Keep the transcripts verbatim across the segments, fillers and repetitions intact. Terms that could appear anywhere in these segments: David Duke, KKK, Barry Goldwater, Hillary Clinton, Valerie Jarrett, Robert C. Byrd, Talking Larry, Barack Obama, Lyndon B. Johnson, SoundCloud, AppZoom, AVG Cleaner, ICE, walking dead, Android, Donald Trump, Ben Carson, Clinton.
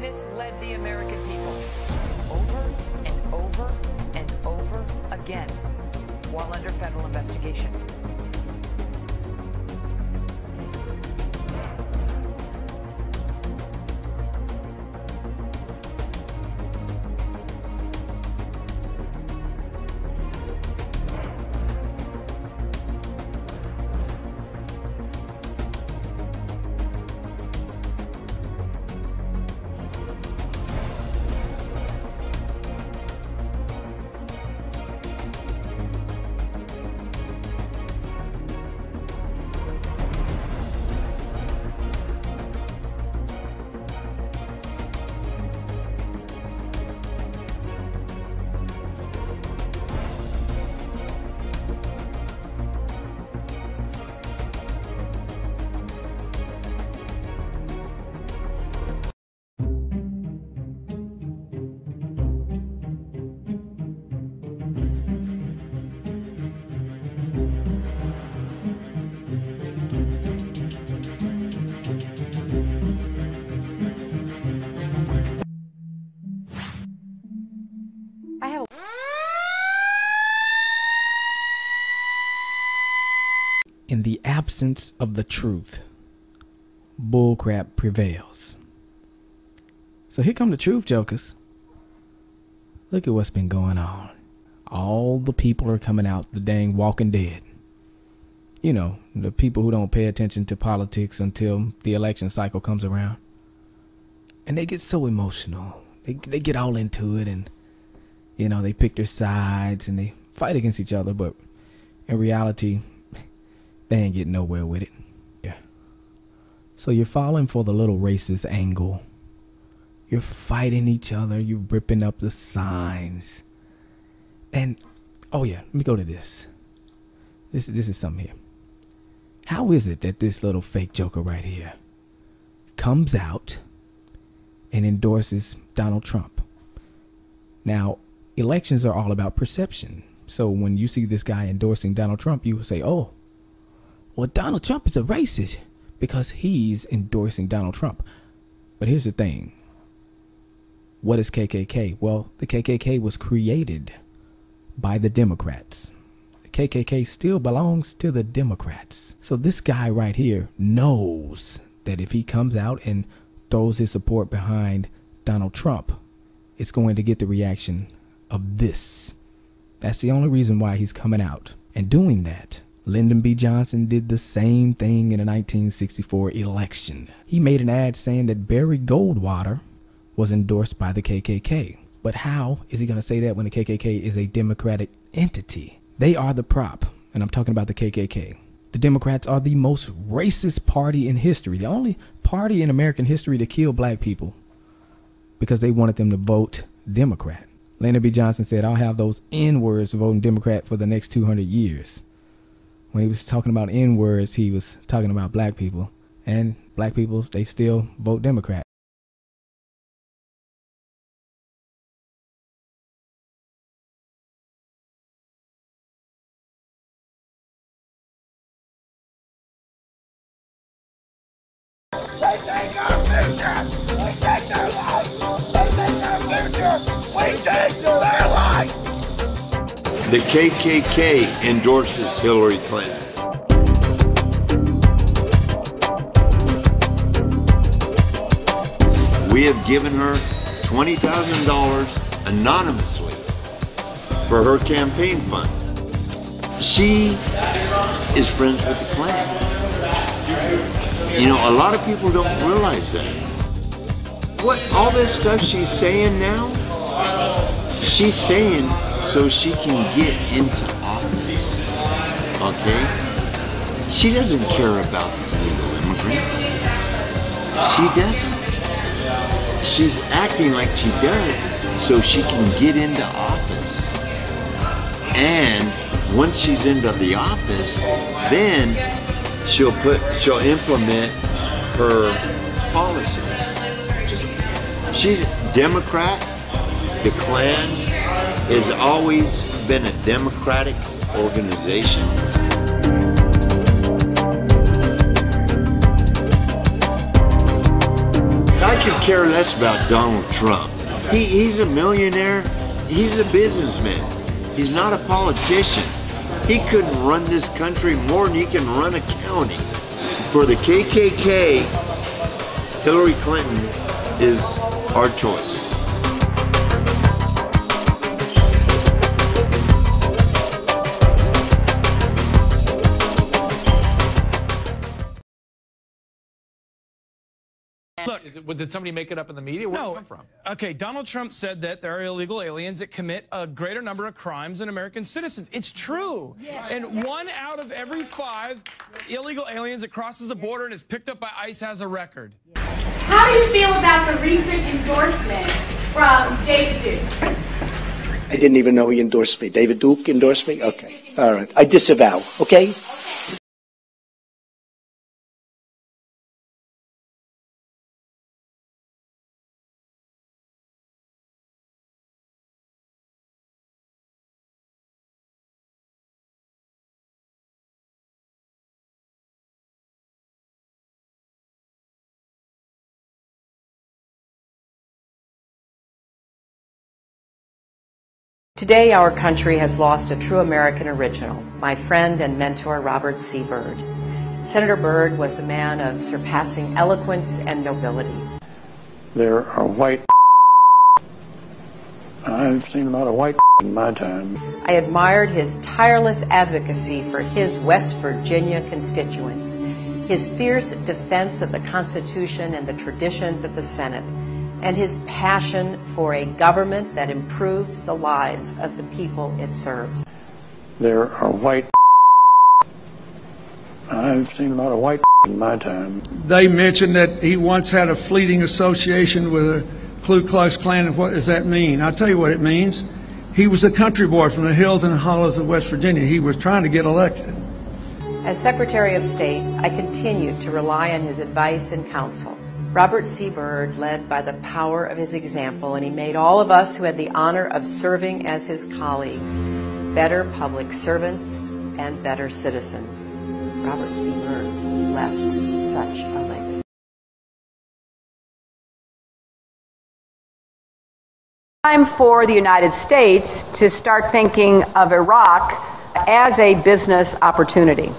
misled the American people over and over and over again while under federal investigation. In the absence of the truth, bullcrap prevails. So here come the truth jokers. Look at what's been going on. All the people are coming out, the dang Walking Dead. You know, the people who don't pay attention to politics until the election cycle comes around. And they get so emotional. They, they get all into it and, you know, they pick their sides and they fight against each other. But in reality, they ain't getting nowhere with it. Yeah. So you're falling for the little racist angle. You're fighting each other. You're ripping up the signs. And, oh yeah, let me go to this. This, this is something here. How is it that this little fake joker right here comes out and endorses Donald Trump? Now, elections are all about perception. So when you see this guy endorsing Donald Trump, you will say, oh, well, Donald Trump is a racist because he's endorsing Donald Trump. But here's the thing. What is K K K? Well, the K K K was created by the Democrats. The K K K still belongs to the Democrats. So this guy right here knows that if he comes out and throws his support behind Donald Trump, it's going to get the reaction of this. That's the only reason why he's coming out and doing that. Lyndon B. Johnson did the same thing in the nineteen sixty-four election. He made an ad saying that Barry Goldwater was endorsed by the K K K. But how is he going to say that when the K K K is a Democratic entity? They are the prop, and I'm talking about the K K K. The Democrats are the most racist party in history, the only party in American history to kill black people because they wanted them to vote Democrat. Lyndon B. Johnson said, I'll have those N-words voting Democrat for the next two hundred years. When he was talking about N-words, he was talking about black people. And black people, they still vote Democrat. They take our future! They take their life! They take our future! We take their life! The K K K endorses Hillary Clinton. We have given her twenty thousand dollars anonymously for her campaign fund. She is friends with the Clinton. You know, a lot of people don't realize that. What, all this stuff she's saying now? She's saying so she can get into office, okay? She doesn't care about the illegal immigrants. She doesn't. She's acting like she does so she can get into office. And once she's into the office, then she'll put, she'll implement her policies. She's a Democrat. The Klan has always been a democratic organization. I should care less about Donald Trump. He, he's a millionaire. He's a businessman. He's not a politician. He couldn't run this country more than he can run a county. For the K K K, Hillary Clinton is our choice. Look, is it, did somebody make it up in the media? Where no, did it come from? Okay, Donald Trump said that there are illegal aliens that commit a greater number of crimes than American citizens. It's true. Yes. And one out of every five illegal aliens that crosses the border and is picked up by ICE has a record. How do you feel about the recent endorsement from David Duke? I didn't even know he endorsed me. David Duke endorsed me? Okay. All right. I disavow. Okay? Okay. Today, our country has lost a true American original, my friend and mentor, Robert C. Byrd. Senator Byrd was a man of surpassing eloquence and nobility. There are white I've seen a lot of white in my time. I admired his tireless advocacy for his West Virginia constituents, his fierce defense of the Constitution and the traditions of the Senate, and his passion for a government that improves the lives of the people it serves. There are white I've seen a lot of white in my time. They mentioned that he once had a fleeting association with the Ku Klux Klan, and what does that mean? I'll tell you what it means. He was a country boy from the hills and hollows of West Virginia. He was trying to get elected. As Secretary of State, I continued to rely on his advice and counsel. Robert C. Byrd led by the power of his example, and he made all of us who had the honor of serving as his colleagues better public servants and better citizens. Robert C. Byrd left such a legacy. It's time for the United States to start thinking of Iraq as a business opportunity.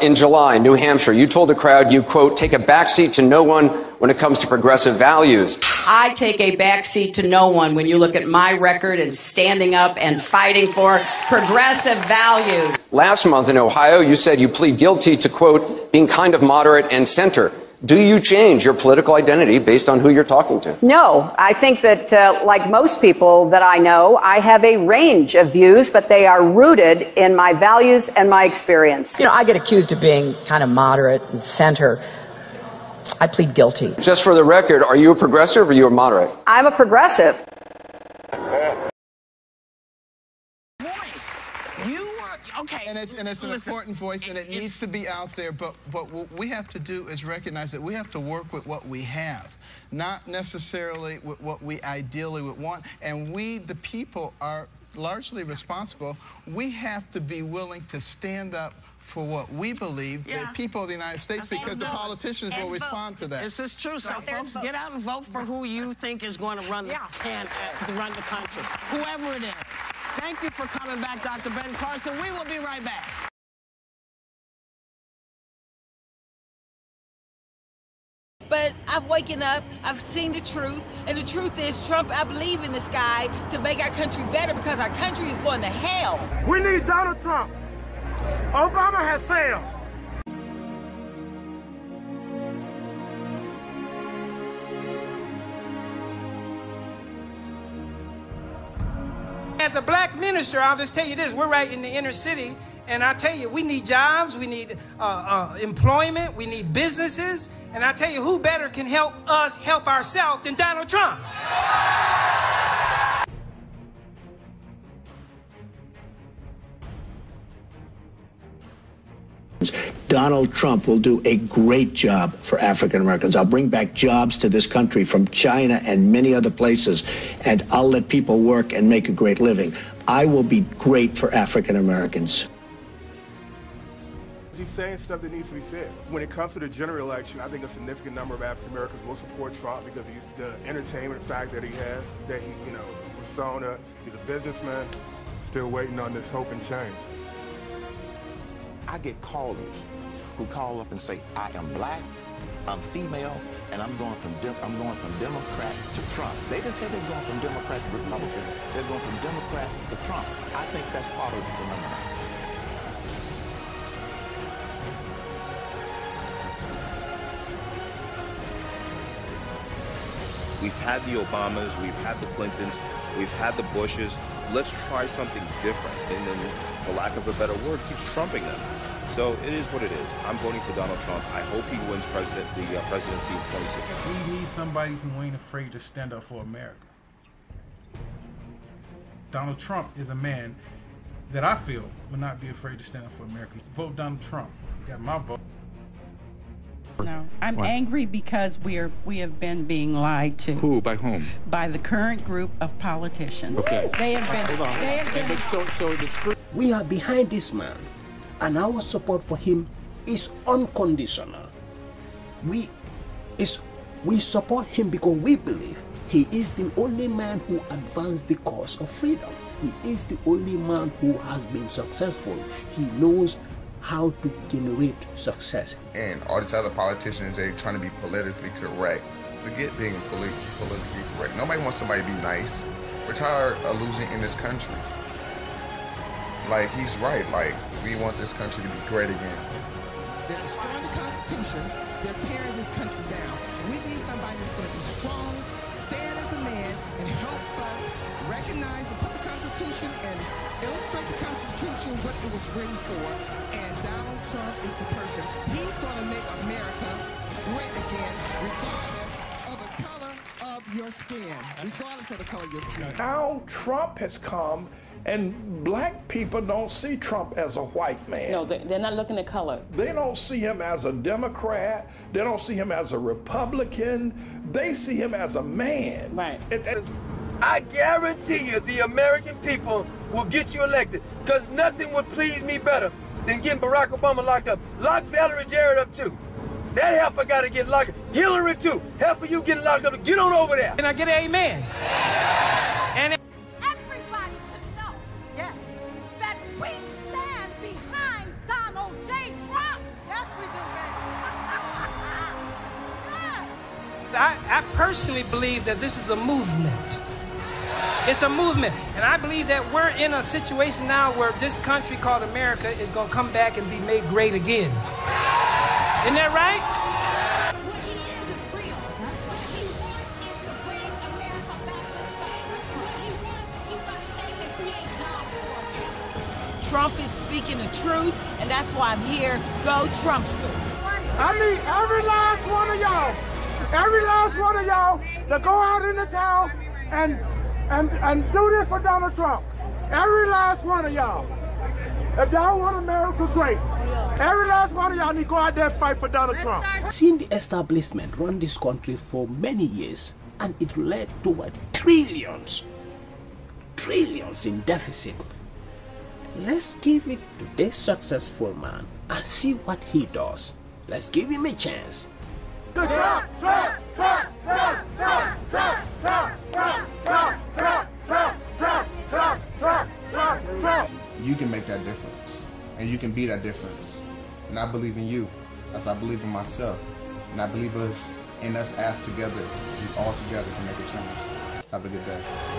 In July, New Hampshire, you told the crowd you, quote, take a backseat to no one when it comes to progressive values. I take a backseat to no one when you look at my record and standing up and fighting for progressive values. Last month in Ohio, you said you plead guilty to, quote, being kind of moderate and center. Do you change your political identity based on who you're talking to? No. I think that, uh, like most people that I know, I have a range of views, but they are rooted in my values and my experience. You know, I get accused of being kind of moderate and center. I plead guilty. Just for the record, are you a progressive or are you a moderate? I'm a progressive. Okay. And it's, and it's an Listen, important voice, and it needs to be out there. But, but what we have to do is recognize that we have to work with what we have, not necessarily with what we ideally would want. And we, the people, are largely responsible. We have to be willing to stand up for what we believe, yeah. the people of the United States, and because votes. the politicians and will votes. respond to that. This is true. So, so folks, vote. get out and vote for who you think is going to run the, yeah. and, uh, run the country, whoever it is. Thank you for coming back, Doctor Ben Carson. We will be right back. But I've waken up, I've seen the truth, and the truth is Trump, I believe in this guy to make our country better because our country is going to hell. We need Donald Trump. Obama has failed. As a black minister, I'll just tell you this, we're right in the inner city, and I tell you, we need jobs, we need uh, uh, employment, we need businesses, and I tell you, who better can help us help ourselves than Donald Trump? Donald Trump will do a great job for African Americans. I'll bring back jobs to this country from China and many other places, and I'll let people work and make a great living. I will be great for African Americans. He's saying stuff that needs to be said. When it comes to the general election, I think a significant number of African Americans will support Trump because of the entertainment fact that he has, that he, you know, persona, he's a businessman. Still waiting on this hope and change. I get callers who call up and say, I am black, I'm female, and I'm going from de I'm going from Democrat to Trump. They didn't say they're going from Democrat to Republican. They're going from Democrat to Trump. I think that's part of the phenomenon. We've had the Obamas, we've had the Clintons, we've had the Bushes. Let's try something different. And then, for lack of a better word, keeps trumping them. So it is what it is. I'm voting for Donald Trump. I hope he wins president, the uh, presidency of twenty sixteen. We need somebody who ain't afraid to stand up for America. Donald Trump is a man that I feel would not be afraid to stand up for America. Vote Donald Trump. You got my vote. No, I'm what? angry because we are we have been being lied to. Who? By whom? By the current group of politicians. Okay. They have been. Hold on. They have been so, so the we are behind this man, and our support for him is unconditional. We is we support him because we believe he is the only man who advanced the cause of freedom. He is the only man who has been successful. He knows how to generate success. And all these other politicians, they're trying to be politically correct. Forget being polit politically correct. Nobody wants somebody to be nice. We're tired of losing in this country. Like, he's right. Like, we want this country to be great again. They're destroying the Constitution. They're tearing this country down. We need somebody that's going to be strong, stand as a man, and help us recognize and put the Constitution and illustrate the Constitution, what it was written for. And Donald Trump is the person. He's going to make America great again, regardless of the color of your skin. Regardless of the color of your skin. Now Trump has come, and black people don't see Trump as a white man. No, they're not looking at color. They don't see him as a Democrat. They don't see him as a Republican. They see him as a man. Right. It, I guarantee you the American people will get you elected, because nothing would please me better than getting Barack Obama locked up. Lock Valerie Jarrett up too. That heifer got to get locked up. Hillary too. Heifer, you getting locked up. Get on over there. Can I get an amen? And I, I personally believe that this is a movement. It's a movement. And I believe that we're in a situation now where this country called America is going to come back and be made great again. Isn't that right? What he is is real. What he wants is to bring America back this way. What he wants is to keep us safe and create jobs for us. Trump is speaking the truth, and that's why I'm here. Go Trumpster. I need every last one of y'all. Every last one of y'all to go out in the town and, and, and do this for Donald Trump. Every last one of y'all. If y'all want America great, every last one of y'all need to go out there and fight for Donald Trump. Seeing the establishment run this country for many years, and it led to trillions, trillions in deficit. Let's give it to this successful man and see what he does. Let's give him a chance. Trump, Trump, Trump, Trump, Trump, Trump, Trump, Trump, Trump, Trump, Trump, Trump, Trump, Trump, Trump, Trump. You can make that difference, and you can be that difference. And I believe in you, as I believe in myself, and I believe us in us as together. We all together can make a change. Have a good day.